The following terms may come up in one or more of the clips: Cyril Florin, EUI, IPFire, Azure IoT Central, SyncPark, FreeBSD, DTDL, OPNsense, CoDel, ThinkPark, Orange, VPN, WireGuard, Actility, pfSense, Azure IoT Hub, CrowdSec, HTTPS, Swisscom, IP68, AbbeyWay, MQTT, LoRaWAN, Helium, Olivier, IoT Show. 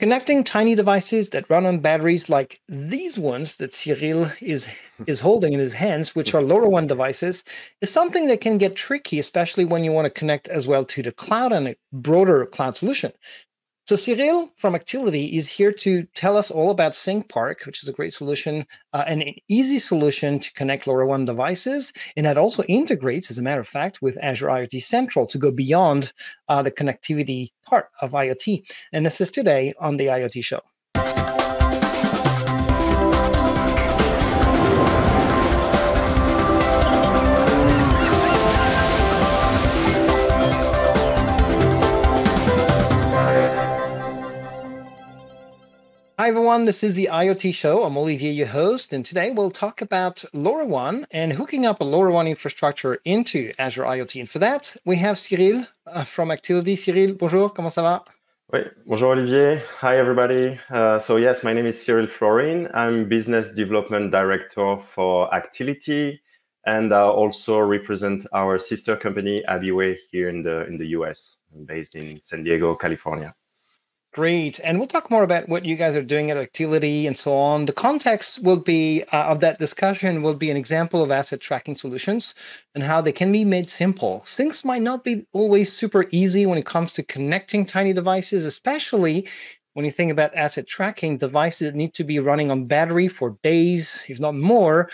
Connecting tiny devices that run on batteries like these ones that Cyril is holding in his hands, which are LoRaWAN devices, is something that can get tricky, especially when you want to connect as well to the cloud and a broader cloud solution. So Cyril from Actility is here to tell us all about SyncPark, which is a great solution and an easy solution to connect LoRaWAN devices. And that also integrates, as a matter of fact, with Azure IoT Central to go beyond the connectivity part of IoT. And this is today on the IoT Show. Hi, everyone. This is the IoT Show. I'm Olivier, your host, and today we'll talk about LoRaWAN and hooking up a LoRaWAN infrastructure into Azure IoT. And for that, we have Cyril from Actility. Cyril, bonjour, comment ça va? Oui, bonjour, Olivier. Hi, everybody. So, yes, my name is Cyril Florin. I'm Business Development Director for Actility, and I also represent our sister company, AbbeyWay, here in the US, based in San Diego, California. Great. And we'll talk more about what you guys are doing at Actility and so on. The context will be of that discussion will be an example of asset tracking solutions and how they can be made simple. Things might not be always super easy when it comes to connecting tiny devices, especially when you think about asset tracking, devices that need to be running on battery for days, if not more,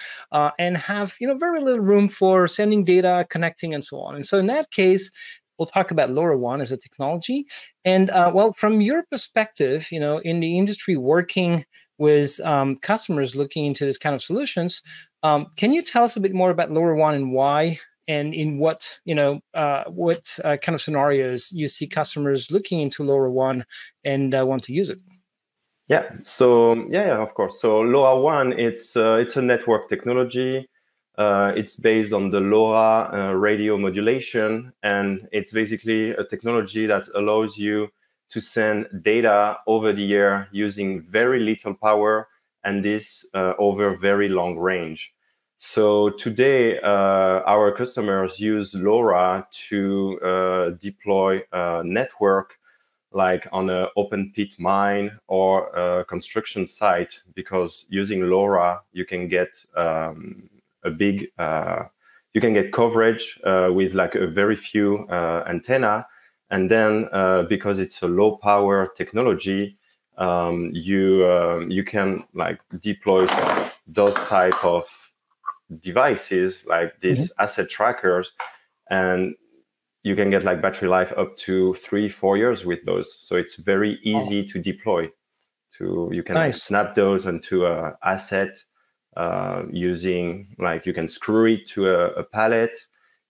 and have very little room for sending data, connecting, and so on. And so in that case, we'll talk about LoRaWAN as a technology. And well, from your perspective, in the industry working with customers looking into this kind of solutions, can you tell us a bit more about LoRaWAN and why, and in what, what kind of scenarios you see customers looking into LoRaWAN and want to use it? Yeah. So yeah, of course. So LoRaWAN, it's a network technology. It's based on the LoRa radio modulation, and it's basically a technology that allows you to send data over the air using very little power, and this over very long range. So today, our customers use LoRa to deploy a network like on an open pit mine or a construction site, because using LoRa, you can get you can get coverage with like a very few antenna, and then because it's a low power technology, you can like deploy those type of devices like these asset trackers, and you can get like battery life up to 3-4 years with those. So it's very easy to deploy. You can snap those into an asset. Using like you can screw it to a pallet,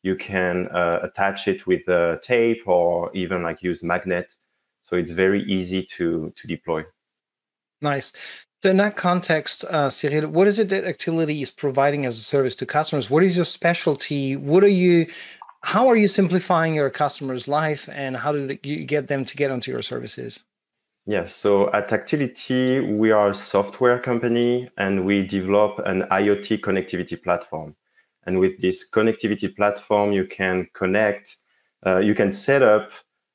you can attach it with tape, or even like use magnet. So it's very easy to deploy. Nice. So in that context, Cyril, what is it that Actility is providing as a service to customers? What is your specialty? How are you simplifying your customers' life, and how do you get them to get onto your services? Yes, so at Actility, we are a software company, and we develop an IoT connectivity platform. And with this connectivity platform, you can connect, you can set up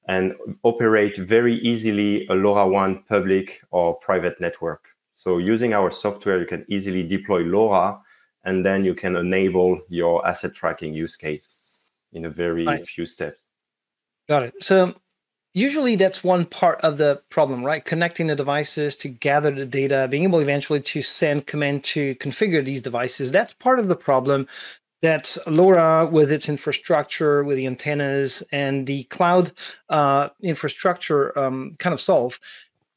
and operate very easily a LoRaWAN public or private network. So using our software, you can easily deploy LoRa, and then you can enable your asset tracking use case in a very few steps. Got it. So usually that's one part of the problem, right? Connecting the devices to gather the data, being able eventually to send command to configure these devices. That's part of the problem that LoRa with its infrastructure, with the antennas and the cloud infrastructure kind of solve.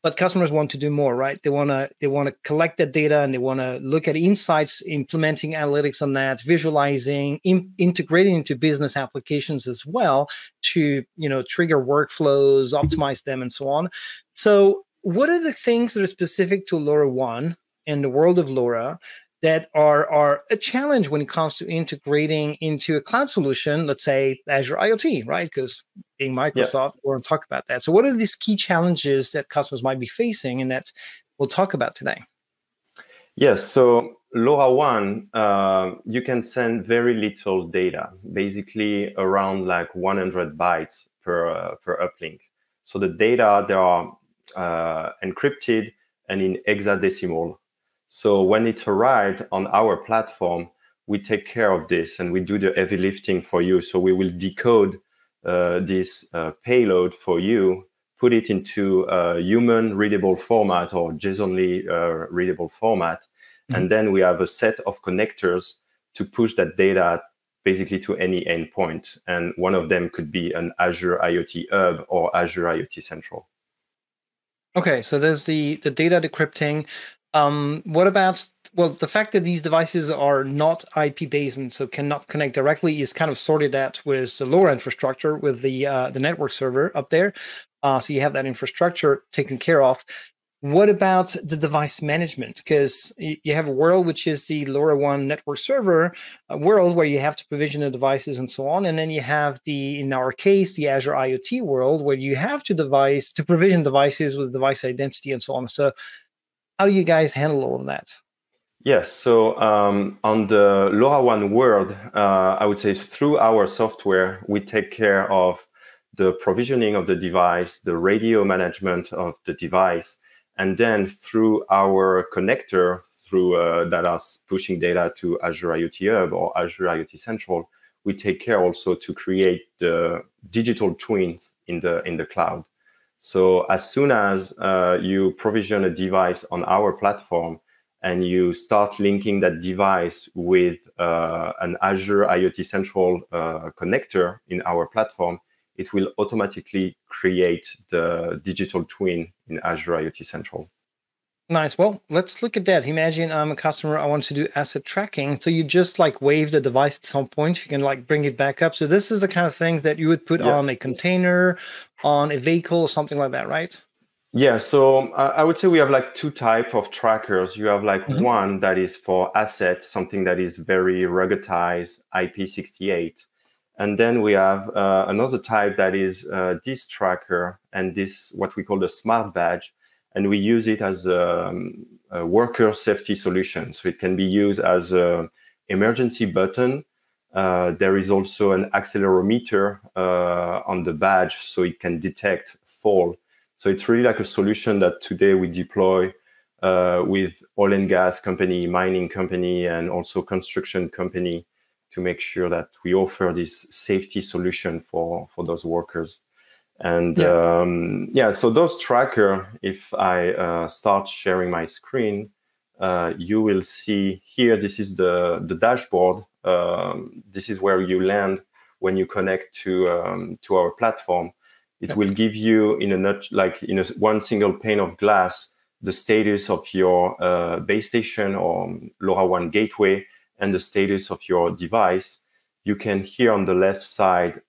But customers want to do more, right? They want to collect that data, and they want to look at insights, implementing analytics on that, visualizing, integrating into business applications as well to trigger workflows, optimize them, and so on. So, what are the things that are specific to LoRaWAN and the world of LoRa that are a challenge when it comes to integrating into a cloud solution, let's say Azure IoT, right? Because being Microsoft, we're going to talk about that. So what are these key challenges that customers might be facing and that we'll talk about today? Yes, so LoRaWAN, you can send very little data, basically around like 100 bytes per uplink. So the data, there are encrypted and in hexadecimal. So when it arrived on our platform, we take care of this and we do the heavy lifting for you. So we will decode this payload for you, put it into a human readable format or JSON-ly readable format. Mm-hmm. And then we have a set of connectors to push that data basically to any endpoint. And one of them could be an Azure IoT Hub or Azure IoT Central. Okay, so there's the data decrypting. What about, well, the fact that these devices are not IP-based and so cannot connect directly is kind of sorted out with the LoRa infrastructure, with the network server up there. So you have that infrastructure taken care of. What about the device management? Because you have a world which is the LoRaWAN network server, a world where you have to provision the devices and so on. And then you have the, in our case, the Azure IoT world, where you have to provision devices with device identity and so on. So how do you guys handle all of that? Yes, so on the LoRaWAN world, I would say through our software, we take care of the provisioning of the device, the radio management of the device, and then through our connector, through that are pushing data to Azure IoT Hub or Azure IoT Central, we take care also to create the digital twins in the cloud. So as soon as you provision a device on our platform and you start linking that device with an Azure IoT Central connector in our platform, it will automatically create the digital twin in Azure IoT Central. Nice. Well, let's look at that. Imagine I'm a customer. I want to do asset tracking. So you just like wave the device at some point. You can like bring it back up. So this is the kind of things that you would put on a container, on a vehicle or something like that, right? Yeah. So I would say we have like two types of trackers. You have like one that is for assets, something that is very ruggedized, IP68. And then we have another type that is this tracker and this, what we call the smart badge. And we use it as a worker safety solution. So it can be used as an emergency button. There is also an accelerometer on the badge, so it can detect fall. So it's really like a solution that today we deploy with oil and gas company, mining company, and also construction company to make sure that we offer this safety solution for those workers. And so those tracker, if I start sharing my screen, you will see here, this is the dashboard. This is where you land when you connect to our platform. It will give you in one single pane of glass, the status of your base station or LoRaWAN gateway and the status of your device. You can here on the left side,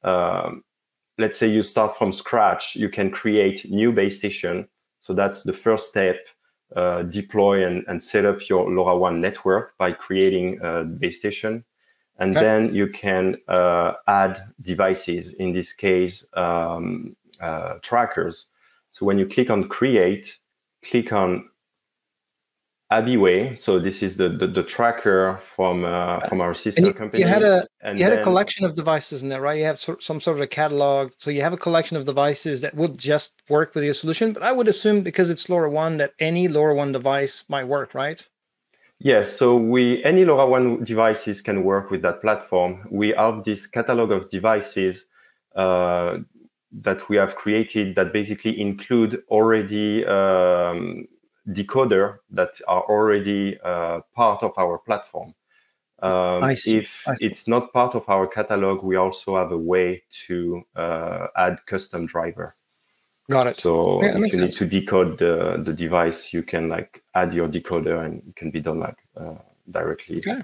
let's say you start from scratch, you can create new base station. So that's the first step, deploy and set up your LoRaWAN network by creating a base station. And then you can add devices, in this case, trackers. So when you click on create, click on AbbeyWay. So this is the tracker from our sister company. You had a collection of devices in there, right? You have some sort of a catalog. So you have a collection of devices that would just work with your solution. But I would assume because it's LoRaWAN that any LoRaWAN device might work, right? Yes. Yeah, so any LoRaWAN devices can work with that platform. We have this catalog of devices that we have created that basically include already decoder that are already part of our platform. If it's not part of our catalog, we also have a way to add custom driver. Got it. So if you need to decode the device, you can like add your decoder and it can be done like directly. Okay.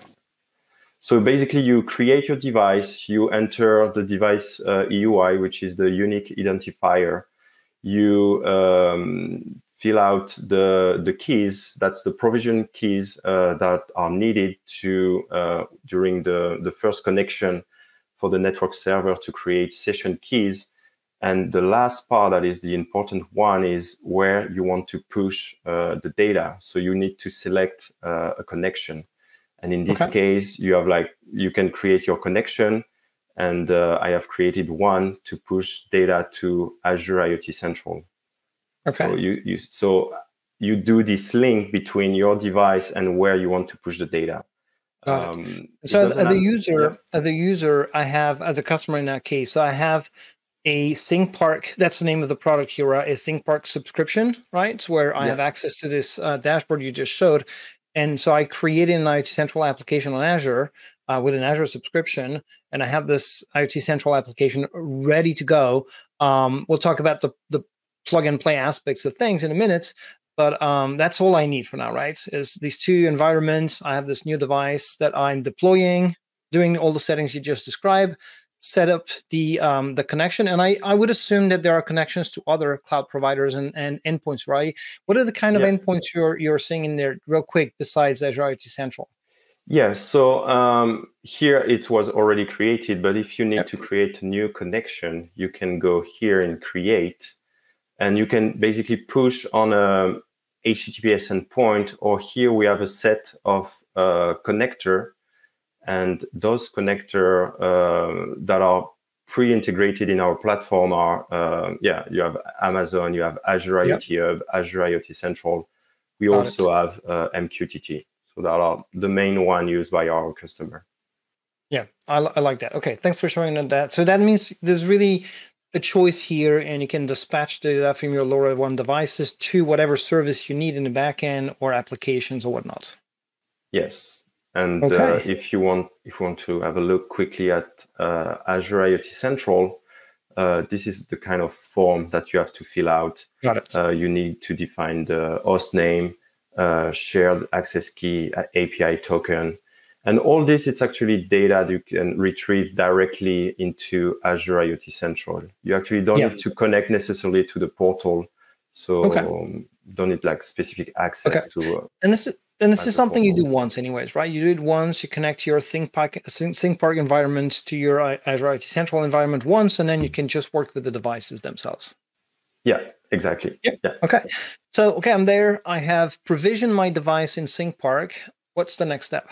So basically you create your device, you enter the device EUI, which is the unique identifier. You fill out the keys, that's the provision keys that are needed to during the first connection for the network server to create session keys. And the last part that is the important one is where you want to push the data. So you need to select a connection. And in this case, you have like, you can create your connection. And I have created one to push data to Azure IoT Central. Okay. So you do this link between your device and where you want to push the data. Got it. So as a user, I have, as a customer in that case, so I have a ThinkPark, that's the name of the product here, right? A ThinkPark subscription, right? Where I have access to this dashboard you just showed. And so I created an IoT Central application on Azure with an Azure subscription, and I have this IoT Central application ready to go. We'll talk about the plug and play aspects of things in a minute. But that's all I need for now, right? Is these two environments. I have this new device that I'm deploying, doing all the settings you just described, set up the connection. And I would assume that there are connections to other cloud providers and endpoints, right? What are the kind of endpoints you're seeing in there real quick besides Azure IoT Central? Yeah, so here it was already created, but if you need to create a new connection, you can go here and create, and you can basically push on a HTTPS endpoint, or here we have a set of connector, and those connector that are pre-integrated in our platform are, you have Amazon, you have Azure IoT Hub, Azure IoT Central. We also have MQTT. So that are the main one used by our customer. Yeah, I like that. Okay, thanks for showing that. So that means there's really a choice here, and you can dispatch data from your LoRaWAN devices to whatever service you need in the backend or applications or whatnot. Yes, and if you want to have a look quickly at Azure IoT Central, this is the kind of form that you have to fill out. Got it. You need to define the host name, shared access key, API token, and all this. It's actually data that you can retrieve directly into Azure IoT Central. You actually don't need to connect necessarily to the portal, so don't need like specific access to. And this is something you do once, anyways, right? You do it once. You connect your ThinkPark environment to your Azure IoT Central environment once, and then you can just work with the devices themselves. Yeah. Exactly. Yep. Yeah. Okay. So, okay, I'm there. I have provisioned my device in ThinkPark. What's the next step?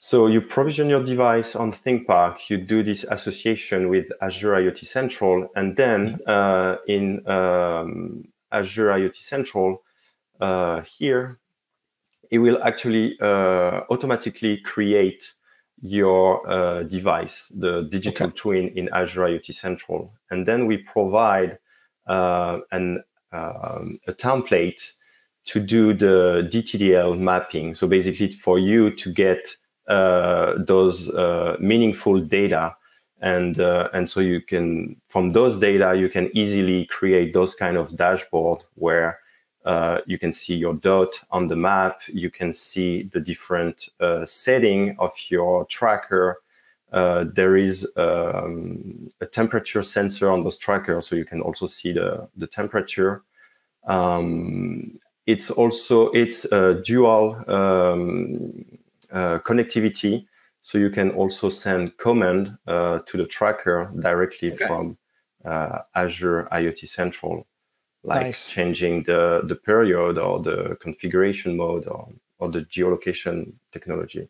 So you provision your device on ThinkPark. You do this association with Azure IoT Central. And then in Azure IoT Central here, it will actually automatically create your device, the digital twin in Azure IoT Central. And then we provide a template to do the DTDL mapping. So basically for you to get those meaningful data. And so you can, from those data, you can easily create those kind of dashboard where you can see your dot on the map. You can see the different setting of your tracker. There is a temperature sensor on those trackers, so you can also see the temperature. It's dual connectivity, so you can also send command to the tracker directly from Azure IoT Central, like changing the period or the configuration mode or the geolocation technology.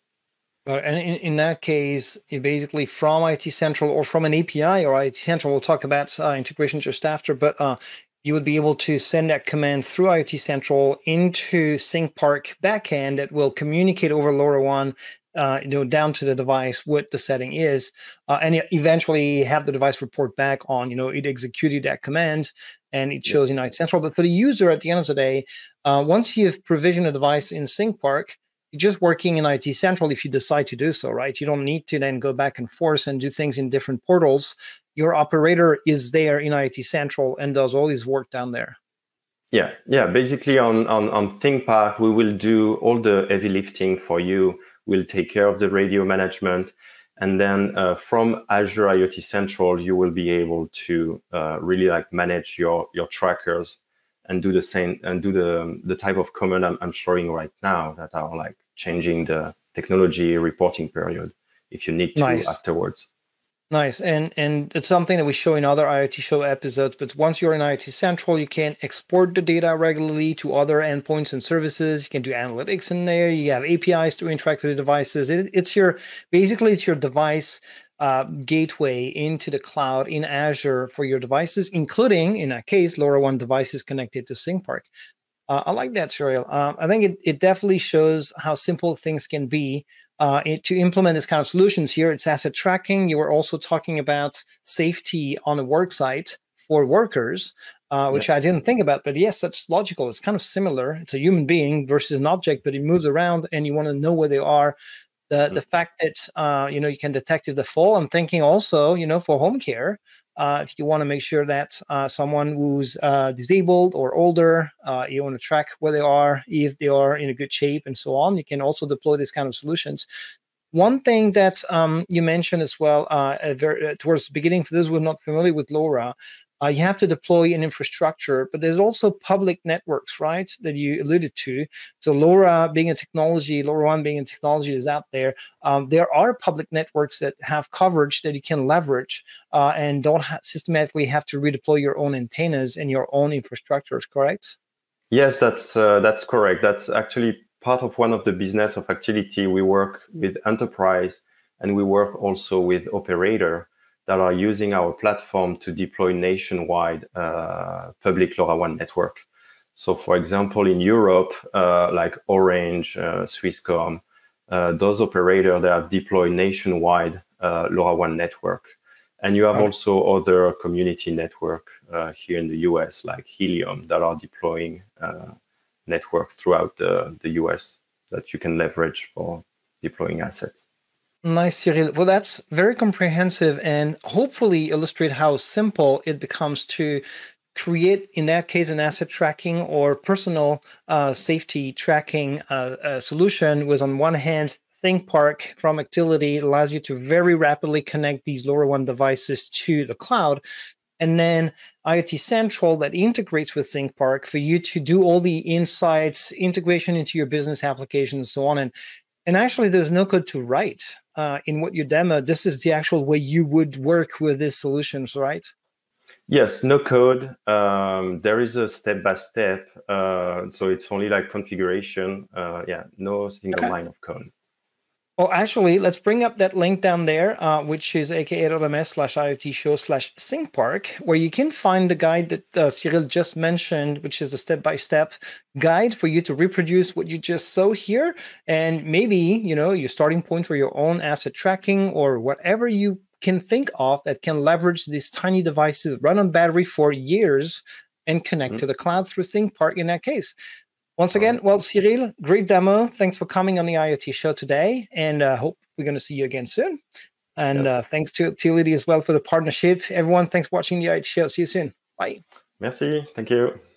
And in that case, it basically from IoT Central or from an API or IoT Central, we'll talk about integration just after, but you would be able to send that command through IoT Central into ThinkPark backend that will communicate over LoRaWAN down to the device what the setting is, and eventually have the device report back on, it executed that command and it shows in IoT Central. But for the user at the end of the day, once you've provisioned a device in ThinkPark, you're just working in IoT Central if you decide to do so, right? You don't need to then go back and forth and do things in different portals. Your operator is there in IoT Central and does all his work down there. Yeah, yeah. Basically on ThinkPark, we will do all the heavy lifting for you. We'll take care of the radio management. And then from Azure IoT Central, you will be able to really like manage your trackers and do the same and do the type of command I'm showing right now that are like changing the technology reporting period if you need to afterwards. Nice. And it's something that we show in other IoT show episodes, but once you're in IoT Central, you can export the data regularly to other endpoints and services. You can do analytics in there. You have APIs to interact with the devices. It's your device gateway into the cloud in Azure for your devices, including, in a case, LoRaWAN devices connected to SyncPark. I like that, Cyril. I think it definitely shows how simple things can be to implement this kind of solutions here. It's asset tracking. You were also talking about safety on a work site for workers, which I didn't think about. But yes, that's logical. It's kind of similar. It's a human being versus an object, but it moves around and you want to know where they are. The fact that, you know, you can detect if they fall. I'm thinking also, you know, for home care, if you want to make sure that someone who's disabled or older, you want to track where they are, if they are in a good shape and so on. You can also deploy these kind of solutions. One thing that you mentioned as well towards the beginning, for those who are not familiar with LoRa, you have to deploy an infrastructure, but there's also public networks, right, that you alluded to. So LoRa being a technology, LoRaWAN being a technology is out there. There are public networks that have coverage that you can leverage and don't systematically have to redeploy your own antennas and your own infrastructures, correct? Yes, that's correct. That's actually part of one of the business of Actility. We work with enterprise and we work also with operator that are using our platform to deploy nationwide public LoRaWAN network. So for example, in Europe, like Orange, Swisscom, those operators that have deployed nationwide LoRaWAN network. And you have also other community network here in the US, like Helium, that are deploying network throughout the US that you can leverage for deploying assets. Nice, Cyril. Well, that's very comprehensive and hopefully illustrate how simple it becomes to create, in that case, an asset tracking or personal safety tracking solution with, on one hand, ThinkPark from Actility allows you to very rapidly connect these LoRaWAN devices to the cloud. And then IoT Central that integrates with ThinkPark for you to do all the insights, integration into your business applications, and so on. And actually, there's no code to write in what you demo. This is the actual way you would work with these solutions, right? Yes, no code. There is a step-by-step. So it's only like configuration. No single line of code. Well, actually, let's bring up that link down there, which is aka.ms/IoT-show/SyncPark, where you can find the guide that Cyril just mentioned, which is the step-by-step guide for you to reproduce what you just saw here. And maybe, you know, your starting point for your own asset tracking or whatever you can think of that can leverage these tiny devices, run on battery for years, and connect to the cloud through SyncPark in that case. Once again, well, Cyril, great demo. Thanks for coming on the IoT show today, and I hope we're going to see you again soon. And thanks to Actility as well for the partnership. Everyone, thanks for watching the IoT show. See you soon. Bye. Merci. Thank you.